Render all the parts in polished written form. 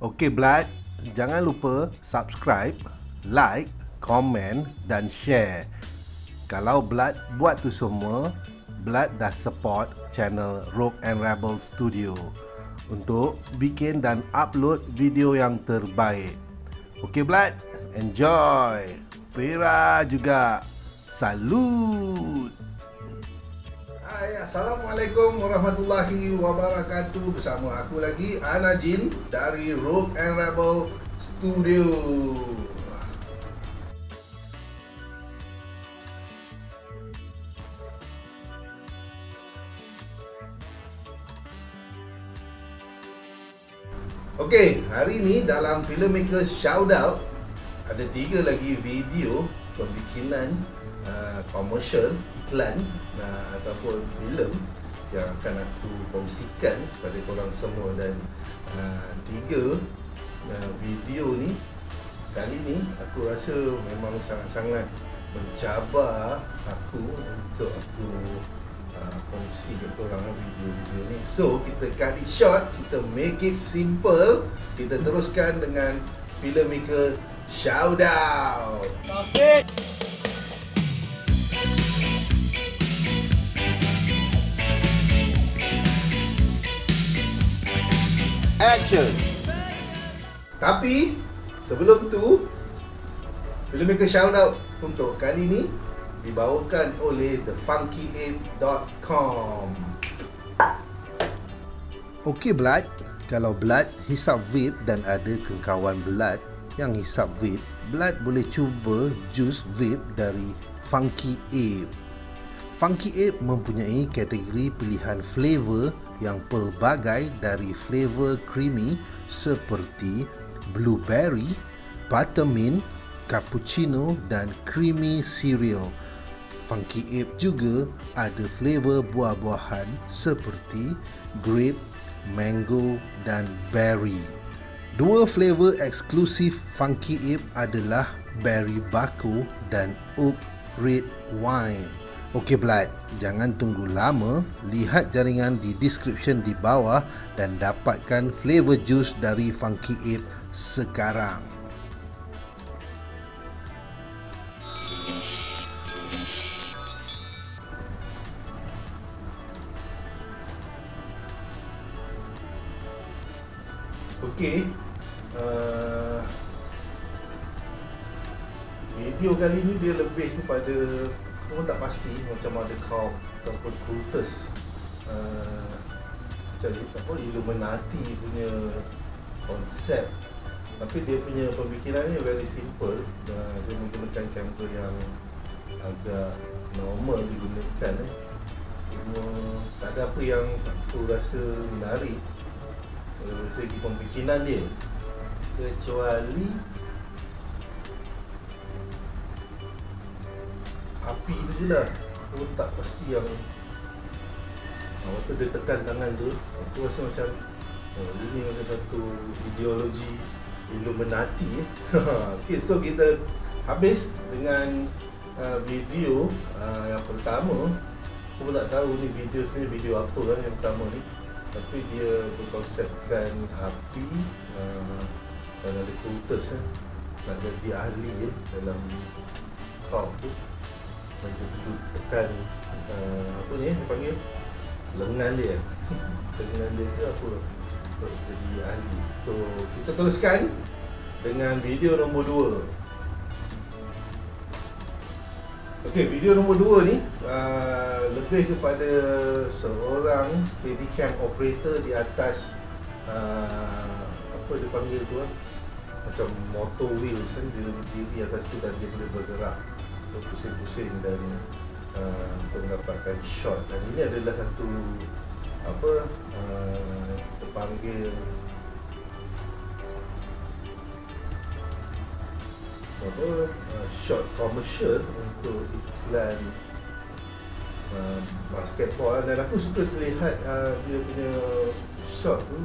Okey Blood, jangan lupa subscribe, like, komen dan share. Kalau Blood buat tu semua, Blood dah support channel Rogue and Rebel Studio untuk bikin dan upload video yang terbaik. Okey Blood, enjoy. Pera juga. Salut. Hai, Assalamualaikum warahmatullahi wabarakatuh. Bersama aku lagi, Anajin dari Rogue and Rebel Studio. Okey, hari ini dalam Filmmaker Shout Out ada 3 lagi video pembikinan komersial, iklan ataupun filem yang akan aku kongsikan kepada korang semua. Dan 3 video ni kali ni aku rasa memang sangat-sangat mencabar aku untuk aku kongsi ke korang video-video ni. So kita cut it short, kita make it simple, kita teruskan dengan Filmmaker Shout Out. Okay. Action. Tapi sebelum tu, Filmmaker Shout Out untuk kali ni dibawakan oleh thefunkyape.com. Okey Blood, kalau Blood hisap vape dan ada kawan Blood yang hisap vape, Blood boleh cuba jus vape dari Funky Ape. Funky Ape mempunyai kategori pilihan flavor yang pelbagai dari flavor creamy seperti blueberry, buttermint, cappuccino dan creamy cereal. Funky Ape juga ada flavor buah-buahan seperti grape, mango dan berry. 2 flavor eksklusif Funky Ape adalah berry bako dan oak red wine. Okey Blood, jangan tunggu lama, lihat jaringan di description di bawah dan dapatkan flavor juice dari Funky Ape sekarang. Okey, video kali ni dia lebih kepada, aku tak pasti macam ada kau ataupun kultus macam apa Illuminati punya konsep, tapi dia punya pemikiran ni very simple. Dia menggunakan kamera yang agak normal digunakan, tak ada apa yang aku rasa menarik dari segi pembikinan dia, kecuali api tu je lah. Aku tak pasti yang waktu dia tekan tangan tu, aku rasa macam ini macam satu ideologi Illuminati. Okay, so kita habis dengan video yang pertama. Aku pun tak tahu ni video ni video apa lah yang pertama ni, tapi dia berkonsepkan api dan ada kultus nak jadi ahli dalam crowd tu. Mereka tekan apa ni dia panggil lengan dia, lengan dia ke apa untuk jadi ahli. So kita teruskan dengan video nombor 2. Okey, video nombor 2 ni lebih kepada seorang steady cam operator di atas apa dia panggil tu macam motor wheels kan, dia berdiri atas tu dan dia boleh bergerak pusing-pusing dan untuk mendapatkan shot. Dan ini adalah satu apa terpanggil apa shot komersial untuk iklan basketball. Dan aku suka lihat dia punya shot tu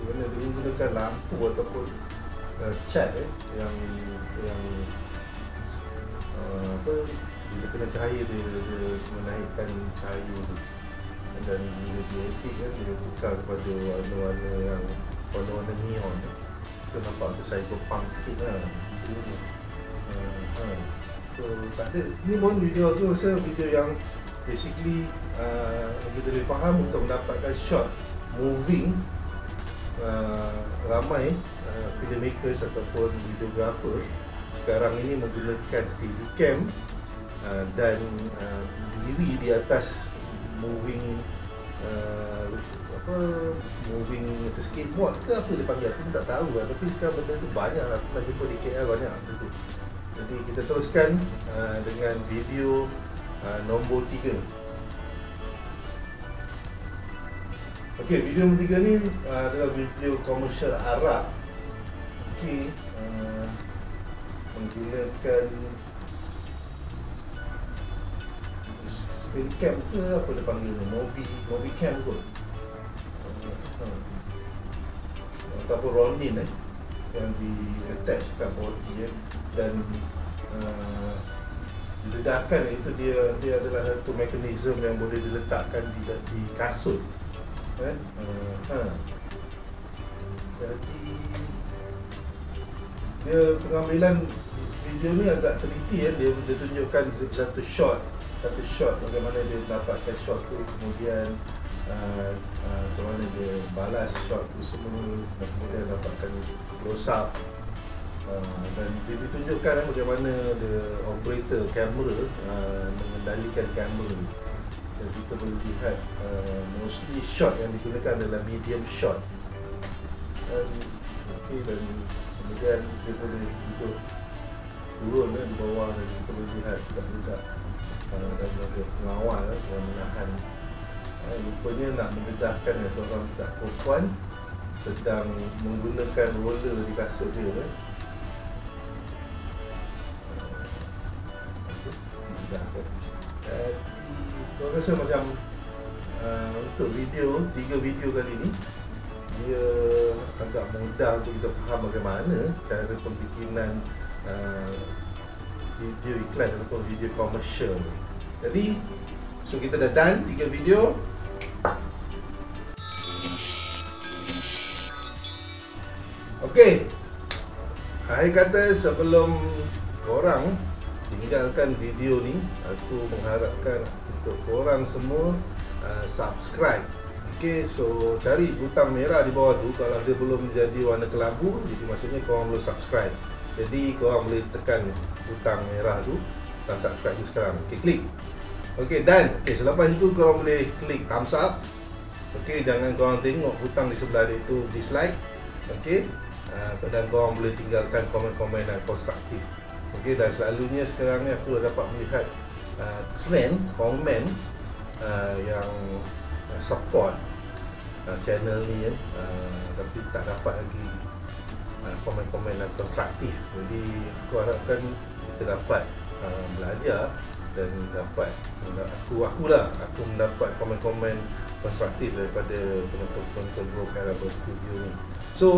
di mana dia menggunakan lampu ataupun cat yang apa bila kena cahaya dia menaikkan cahaya tu, dan bila dia edit kan dia buka kepada warna-warna yang warna-warna neon tu nampak tu cyberpunk sikit lah. So tak ada, ni pun video tu rasa video yang basically kita boleh faham untuk mendapatkan shot moving. Ramai filmmakers ataupun videographer sekarang ini menggunakan steady cam dan diri di atas moving moving skateboard ke apa dia panggil, aku tak tahu lah. Tapi sekarang benda tu banyak lah, aku nak jumpa di KL banyak tu. Jadi kita teruskan dengan video nombor 3. Okey, video nombor 3 ni adalah video komersial arak. Okey, menggunakan spin cam ke apa dia panggil, mobi cam kot. Ataupun rollin yang di attach kat body dan diledakkan. Itu dia adalah satu mekanisme yang boleh diletakkan di kasut. Jadi dia pengambilan video ni agak teliti ya. Dia tunjukkan satu shot bagaimana dia dapatkan shot tu, kemudian bagaimana dia balas shot tu semua, kemudian dapatkan close up dan dia ditunjukkan bagaimana dia operator kamera mengendalikan kamera. Dan kita boleh lihat mostly shot yang digunakan adalah medium shot. Okay, dan kemudian dia boleh duduk turun di bawah dan kita boleh lihat budak-budak dan ada pengawal yang menahan. Rupanya nak mendedahkan seorang budak perempuan sedang menggunakan roller di kasut dia. Saya rasa macam untuk video, 3 video kali ni dia agak mudah untuk kita faham bagaimana cara pembikinan video iklan ataupun video komersial. Jadi, so kita dah done 3 video. Okey, akhir kata, sebelum korang tinggalkan video ni, aku mengharapkan untuk korang semua subscribe. Okay, so cari butang merah di bawah tu, kalau dia belum jadi warna kelabu, jadi maksudnya korang belum subscribe. Jadi korang boleh tekan butang merah tu, tekan subscribe tu sekarang. Okay, klik. Okay, done. Okay, selepas itu korang boleh klik thumbs up. Okay, jangan korang tengok butang di sebelah dia tu dislike. Okay, dan korang boleh tinggalkan komen-komen yang konstruktif. Okay, dan selalunya sekarang ni aku dapat melihat trend komen yang support channel ni, tapi tak dapat lagi komen-komen yang konstruktif. Jadi aku harapkan kita dapat belajar dan dapat aku mendapat komen-komen konstruktif daripada penonton Rogue and Rebel Studio ni. So,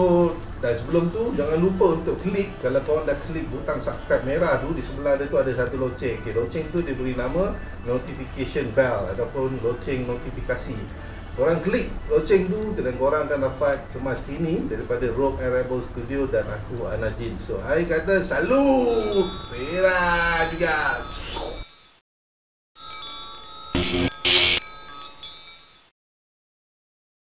dan sebelum tu jangan lupa untuk klik, kalau korang dah klik butang subscribe merah tu, di sebelah dia tu ada satu loceng. Okey, loceng tu diberi nama notification bell ataupun loceng notifikasi. Korang klik loceng tu dan korang akan dapat kemas kini daripada Rogue and Rebel Studio dan aku Anajin. So, hai kata salut merah juga.